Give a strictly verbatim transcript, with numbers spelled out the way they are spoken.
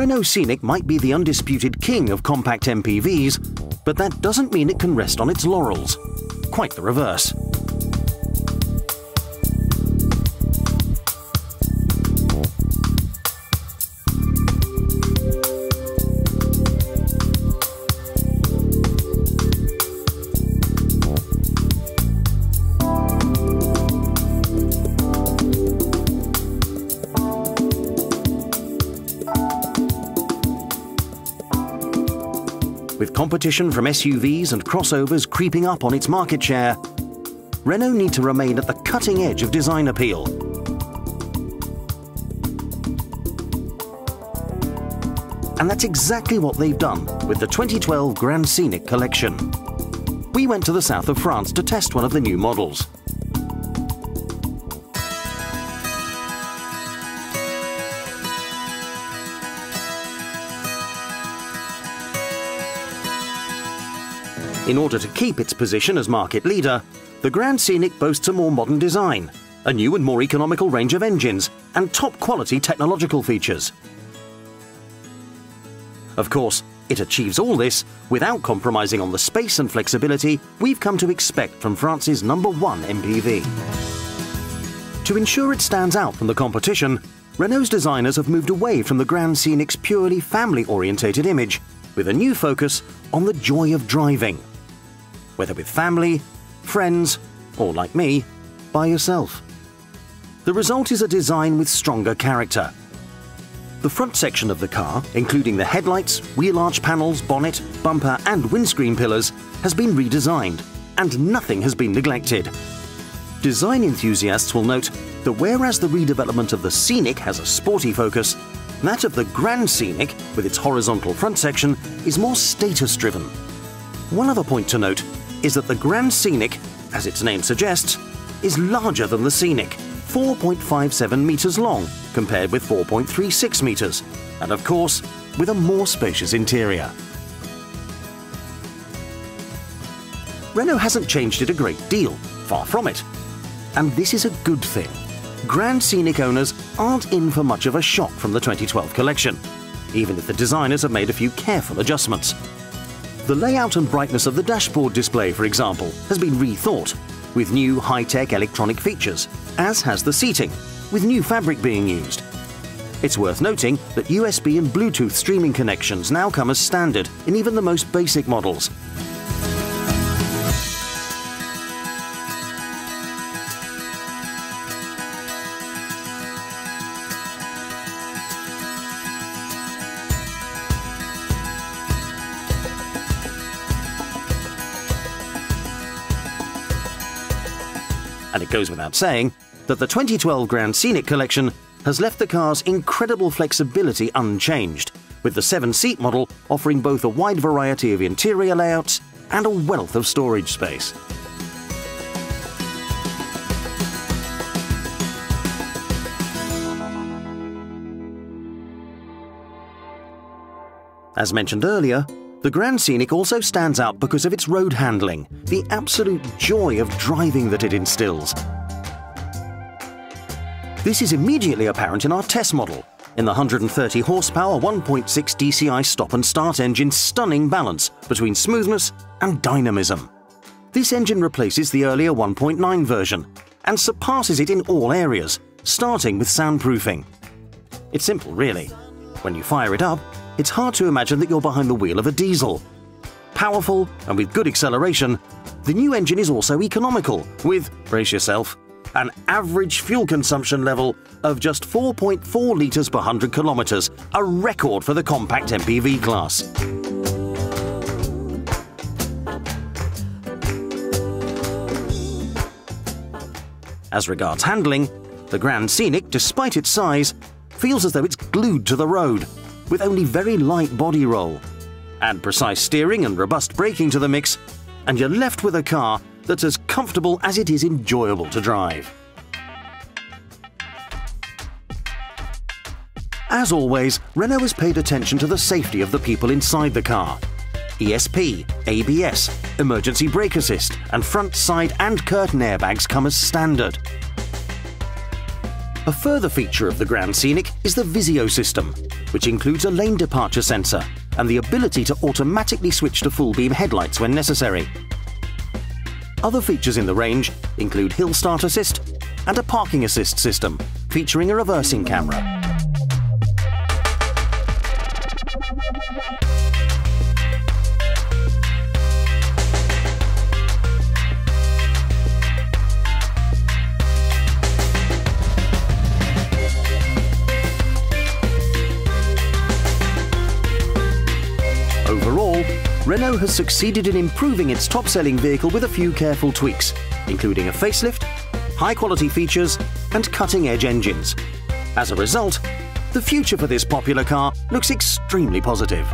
Renault Scénic might be the undisputed king of compact M P Vs, but that doesn't mean it can rest on its laurels. Quite the reverse. With competition from S U Vs and crossovers creeping up on its market share, Renault need to remain at the cutting edge of design appeal. And that's exactly what they've done with the twenty twelve Grand Scénic collection. We went to the south of France to test one of the new models. In order to keep its position as market leader, the Grand Scénic boasts a more modern design, a new and more economical range of engines, and top-quality technological features. Of course, it achieves all this without compromising on the space and flexibility we've come to expect from France's number one M P V. To ensure it stands out from the competition, Renault's designers have moved away from the Grand Scénic's purely family-orientated image, with a new focus on the joy of driving. Whether with family, friends, or like me, by yourself. The result is a design with stronger character. The front section of the car, including the headlights, wheel arch panels, bonnet, bumper and windscreen pillars, has been redesigned, and nothing has been neglected. Design enthusiasts will note that whereas the redevelopment of the Scénic has a sporty focus, that of the Grand Scénic, with its horizontal front section, is more status-driven. One other point to note is that the Grand Scénic, as its name suggests, is larger than the Scénic, four point five seven metres long, compared with four point three six metres, and of course, with a more spacious interior. Renault hasn't changed it a great deal, far from it. And this is a good thing. Grand Scénic owners aren't in for much of a shock from the twenty twelve collection, even if the designers have made a few careful adjustments. The layout and brightness of the dashboard display, for example, has been rethought, with new high-tech electronic features, as has the seating, with new fabric being used. It's worth noting that U S B and Bluetooth streaming connections now come as standard in even the most basic models. And it goes without saying that the twenty twelve Grand Scénic collection has left the car's incredible flexibility unchanged, with the seven-seat model offering both a wide variety of interior layouts and a wealth of storage space. As mentioned earlier, the Grand Scénic also stands out because of its road handling, the absolute joy of driving that it instills. This is immediately apparent in our test model, in the one hundred thirty horsepower one point six D C I stop and start engine's stunning balance between smoothness and dynamism. This engine replaces the earlier one point nine version and surpasses it in all areas, starting with soundproofing. It's simple, really. When you fire it up, it's hard to imagine that you're behind the wheel of a diesel. Powerful and with good acceleration, the new engine is also economical with, brace yourself, an average fuel consumption level of just four point four litres per one hundred kilometres, a record for the compact M P V class. As regards handling, the Grand Scénic, despite its size, feels as though it's glued to the road, with only very light body roll. Add precise steering and robust braking to the mix, and you're left with a car that's as comfortable as it is enjoyable to drive. As always, Renault has paid attention to the safety of the people inside the car. E S P, A B S, emergency brake assist, and front, side and curtain airbags come as standard. A further feature of the Grand Scénic is the Visio system, which includes a lane departure sensor and the ability to automatically switch to full-beam headlights when necessary. Other features in the range include hill start assist and a parking assist system featuring a reversing camera. Overall, Renault has succeeded in improving its top-selling vehicle with a few careful tweaks, including a facelift, high-quality features and cutting-edge engines. As a result, the future for this popular car looks extremely positive.